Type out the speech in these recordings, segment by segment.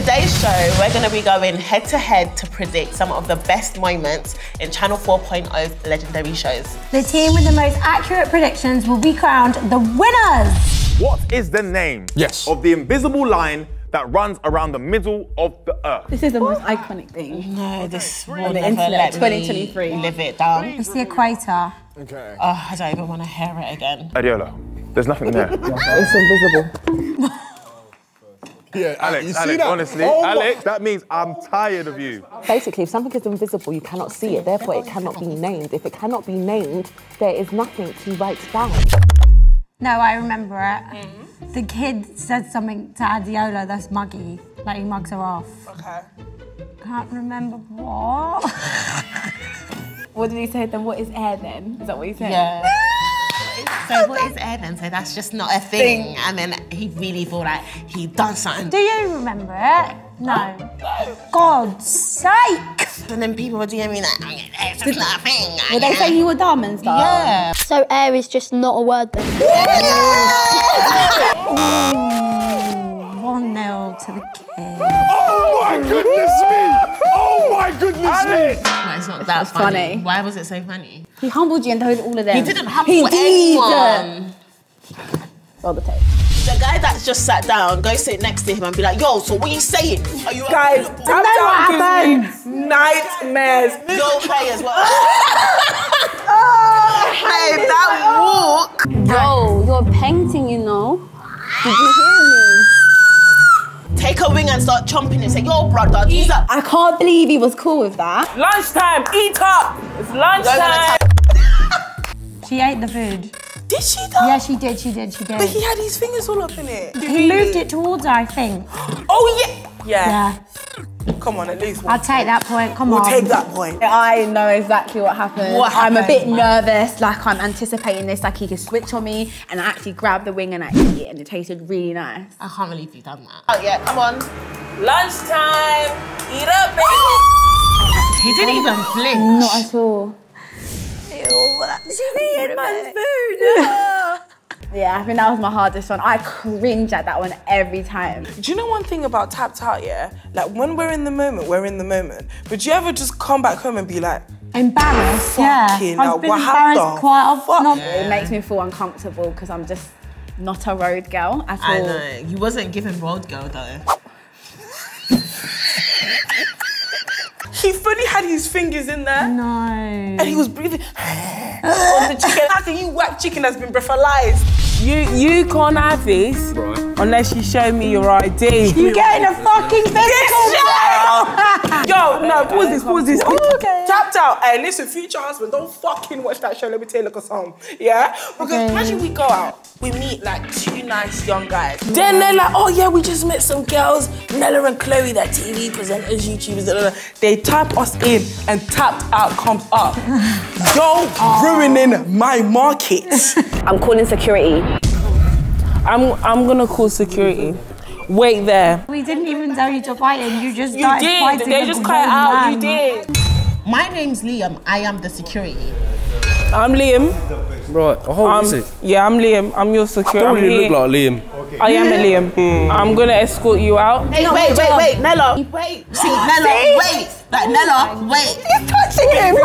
today's show, we're going to be going head-to-head to predict some of the best moments in Channel 4.0's legendary shows. The team with the most accurate predictions will be crowned the winners! What is the name of the invisible line that runs around the middle of the earth? This is the most iconic thing. No, this will never let me 2023. Live it down. It's the equator. Okay. Oh, I don't even want to hear it again. Adeola, there's nothing there. It's invisible. Yeah, Alex, honestly, Alex, that means I'm tired of you. Basically, if something is invisible, you cannot see it, therefore it cannot be named. If it cannot be named, there is nothing to write down. No, I remember it. Mm-hmm. The kid said something to Adeola that's muggy, like he mugs her off. Okay. Can't remember what. What did he say then? What is air then? Is that what he said? Yeah. So what is air then? So that's just not a thing. And then he really thought like he'd done something. Do you remember it? No. God's sake! And then people were DMing like, it's just not a thing. Well, they say you were dumb and stuff. Yeah. So air is just not a word then. Ooh, 1-0 to the kid. Oh my goodness me! Oh my goodness me! No, it's not that funny. Why was it so funny? He humbled you and told all of them. He didn't humble anyone. Roll the tape. The guy that's just sat down, go sit next to him and be like, yo, so what are you saying? Are you guys, Tapped Out gives me nightmares. Your players were... Hey, that walk. Bro, you're painting, you know. Did you hear me? Take a wing and start chomping and say, yo, brother, these are... I can't believe he was cool with that. Lunchtime, eat up! It's lunchtime! She ate the food. Did she though? Yeah, she did. But he had his fingers all up in it. He moved it towards her, I think. Oh, yeah. Come on, at least one. I'll take that point, come on. We'll take that point. I know exactly what happened. I'm a bit nervous, like I'm anticipating this, like he could switch on me, and I actually grabbed the wing and I ate it, and it tasted really nice. I can't believe you've done that. Oh yeah, come on. Lunchtime, eat up, baby. He didn't even flinch. Not at all. She's eating my food! Yeah. I think that was my hardest one. I cringe at that one every time. Do you know one thing about Tapped Out, yeah? Like, when we're in the moment, we're in the moment. But do you ever just come back home and be like... Embarrassed, I've been embarrassed quite often. It makes me feel uncomfortable because I'm just not a road girl at all. I know. You wasn't given road girl, though. He fully had his fingers in there. No. And he was breathing on the chicken. How can you whack chicken that's been breathalyzed? You can't have this unless you show me your ID. You get in a fucking physical jail! Yo, no, pause this. Okay. Tapped Out. Hey, listen, future husband, don't fucking watch that show. Let me take a look at some. Yeah? Because imagine we go out, we meet like two nice young guys. Then they're like, oh yeah, we just met some girls, Nella and Chloe, that TV presenters, YouTubers, blah, blah. They tap us in and Tapped Out comes up. Don't ruining my market. I'm calling security. I'm gonna call security. Wait there. We didn't even tell you to fight him. You just started fighting. They just cried out. You did. My name's Liam. I am the security. I'm Liam. Right. Oh, is it? Yeah, I'm Liam. I'm your security. I don't really look like Liam. Okay. I am a Liam. I'm gonna escort you out. Hey, wait, Nella. Wait. See, Nella, wait. Like, Nella, wait. He's touching him.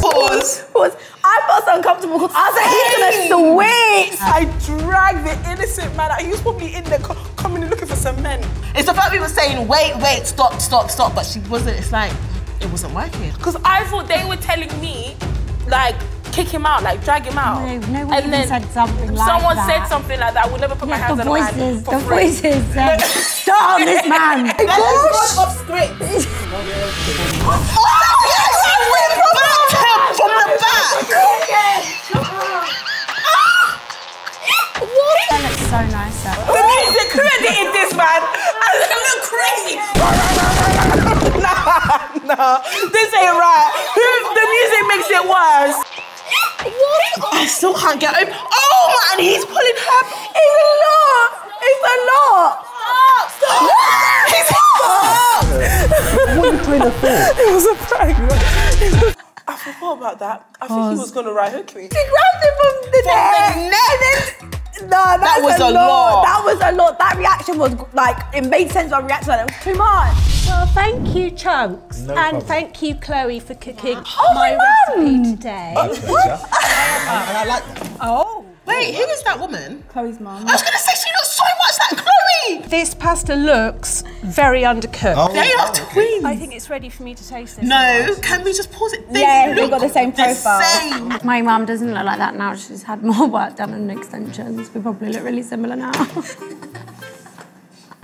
Pause. I felt so uncomfortable because I was like, he's gonna switch. I dragged the innocent man out. He was probably in there coming and looking for some men. It's the fact we were saying, wait, stop. But she wasn't, it's like, it wasn't working. Because I thought they were telling me, like, kick him out, like drag him out. No one even said something like that. Someone said something like that. I would never put my hands on a man. The voices said, stop this man. That is off script. That looks so nice, sir. The music credited this man. I look crazy. Nah, this ain't right. The music makes it worse. I still can't get over. Oh man, he's pulling her. It's a lot. Stop. He's hot. What are you trying to think? It was a prank. I forgot about that. I think he was going to ride her. She grabbed him from the neck. No, that was a lot. That was a lot. That reaction was like, it made sense. My reaction, it was too much. Well, thank you, Chunks, and thank you, Chloe, for cooking my recipe today. What? And I like that. Oh. Wait, who is that woman? Chloe's mum. I was going to say, she looks so much like Chloe! This pasta looks very undercooked. Oh, they are twins! I think it's ready for me to taste this. No, can we just pause it? They look got the same profile. The same. My mum doesn't look like that now. She's had more work done on extensions. We probably look really similar now.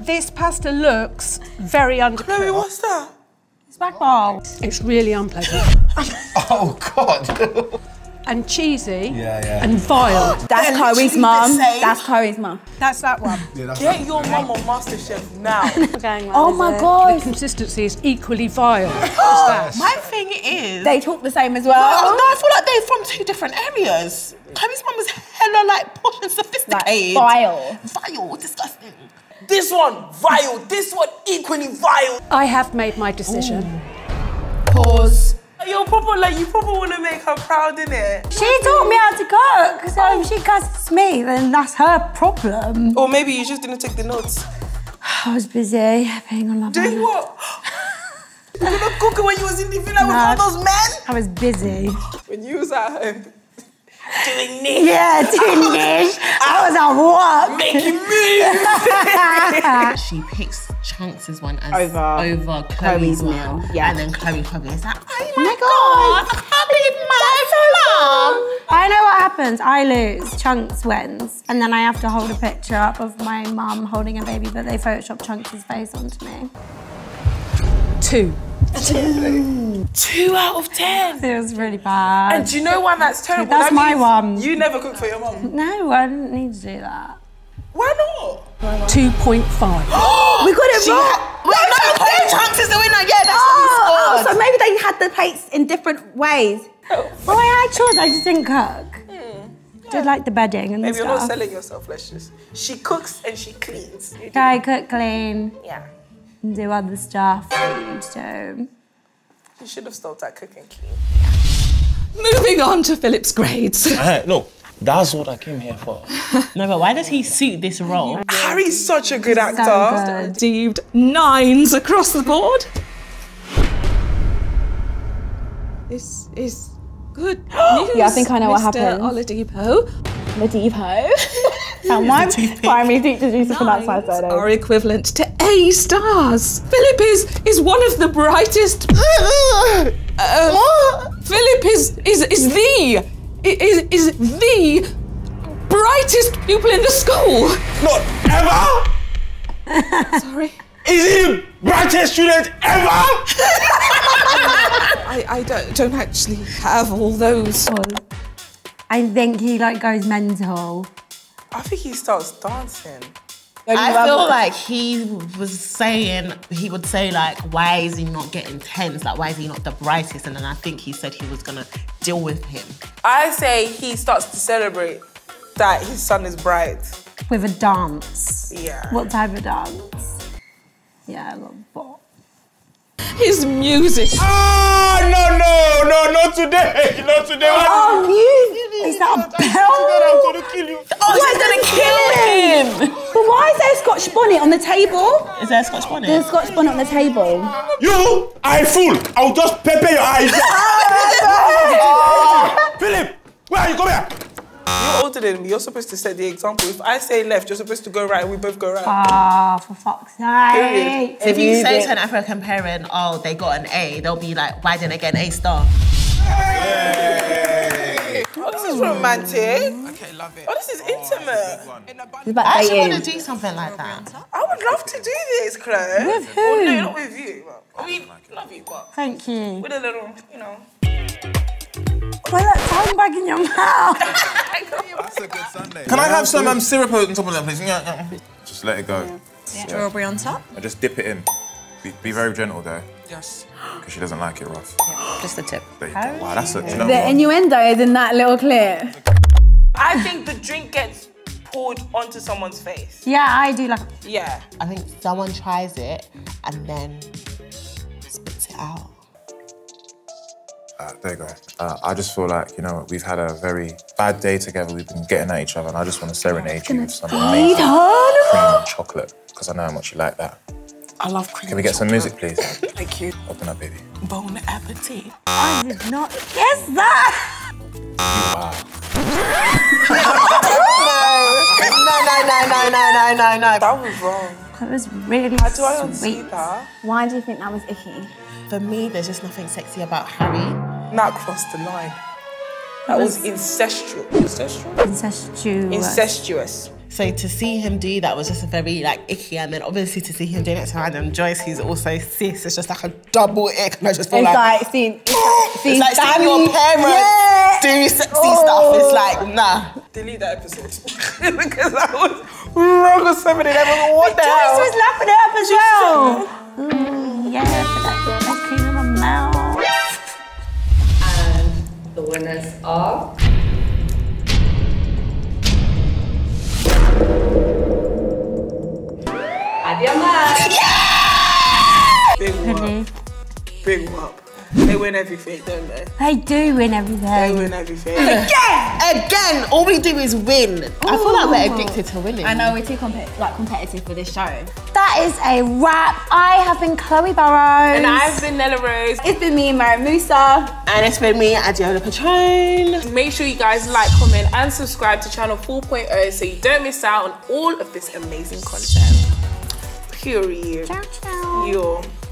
This pasta looks very undercooked. Chloe, what's that? It's back bar. It's really unpleasant. Oh, God. And cheesy and vile. That's Chloe's mum. That's Chloe's mum. That's that one. Yeah, that's Get your mum on MasterChef now. Oh my God. The consistency is equally vile. My thing is, they talk the same as well. No, I feel like they're from two different areas. Chloe's mum was hella like posh and sophisticated. Like, vile. Vile, disgusting. This one, vile. This one, equally vile. I have made my decision. Ooh. Pause. You're proper, like, you probably want to make her proud, innit? She taught me how to cook, so if she cusses me, then that's her problem. Or maybe you just didn't take the notes. I was busy paying on my Doing what? You couldn't cook when you was in the villa with all those men? I was busy. When you was at home, doing niche. Yeah, doing niche. I was at work. Making moves. She picks Chunks' one as over Chloe's meal. Yeah. And then Chloe probably is like, oh my God, I know what happens. I lose, Chunks wins. And then I have to hold a picture up of my mum holding a baby, but they photoshopped Chunks' face onto me. Two out of 10. It was really bad. And do you know why that's terrible? That's my one. You never cook for your mum. No, I didn't need to do that. Why not? 2.5. We got it wrong. No, Chunks is the winner. Yeah, that's what we scored. So maybe they had the plates in different ways. Oh, well, I chose. I just didn't cook. I did like the bedding and stuff. Maybe you're not selling yourself, let's just. She cooks and she cleans. I cook, clean. Yeah. And do other stuff. So. She should have stopped at cook and clean. Moving on to Philip's grades. No. That's what I came here for. No, but why does he suit this role? Harry's such a good actor. Received 9s across the board. This is good news. Yeah, I think I know what happened. Mr. Oladipo. Now, my primary teachers used to pronounce my surname. Are equivalent to A-stars. Philip is one of the brightest. Philip is the. Is the brightest pupil in the school. Not ever. Sorry. Is he the brightest student ever? I don't actually have all those. I think he like goes mental. I think he starts dancing. I feel like he was saying, he would say like, why is he not getting 10s? Like, why is he not the brightest? And then I think he said he was gonna deal with him. I say he starts to celebrate that his son is bright. With a dance. Yeah. What type of dance? Yeah, a little bop. His music. Oh, no, not today, not today. Oh, music. Is that a bell? I'm gonna kill you. Oh, he's gonna kill him. But why is there a Scotch bonnet on the table? Is there a Scotch bonnet? There's a Scotch bonnet on the table. You are a fool. I'll just pepper your eyes. Philip, where are you? Come here. You're older than me, you're supposed to set the example. If I say left, you're supposed to go right, we both go right. Ah, for fuck's sake. So if you say to an African parent, oh, they got an A, they'll be like, why didn't I get an A-star? Hey. Oh, this is romantic. Okay, love it. Oh, this is intimate. I actually want to do something like that. I would love to do this, Chloe. With who? Well, no, not with you. I mean, love you, but... Thank you. With a little, you know... Why that tongue bag in your mouth? That's a good Sunday. Can I have some syrup on top of that, please? Just let it go. Yeah. Strawberry on top? I just dip it in. Be very gentle there. Yes. Because she doesn't like it rough. Yeah. Just the tip. There you go. Wow, that's a... You know the innuendo is in that little clip. I think the drink gets poured onto someone's face. Yeah, I do like... Yeah. I think someone tries it and then spits it out. There you go. I just feel like, you know, we've had a very bad day together. We've been getting at each other, and I just want to serenade you with some amazing cream and chocolate, because I know how much you like that. I love cream. Can we get some music, please? Thank you. Open up, baby. Bon appetit. I did not guess that. No. That was wrong. That was really sweet. I don't see that. Why do you think that was icky? For me, there's just nothing sexy about Harry. That crossed the line. That was incestuous. Incestuous. So to see him do that was just a very, like, icky, and then obviously to see him doing it to Adam Joyce, who's also cis, it's just like a double ick, and I just feel it's like seeing your parents do sexy stuff. It's like, nah. Delete that episode. Because that was wrong with so many levels. What the hell? Joyce was laughing it up as well. Mm, yeah, for that best cream in my mouth. And the winners are... Yeah! Big whoop. They win everything, don't they? They do win everything. They win everything. Again! All we do is win. Ooh. I feel like we're addicted to winning. I know, we're too competitive for this show. That is a wrap. I have been Chloe Burrows. And I've been Nella Rose. It's been me, Mariam Musa. And it's been me, Adeola Patronne. Make sure you guys like, comment and subscribe to Channel 4.0 so you don't miss out on all of this amazing content. Period. Ciao, ciao. Yo.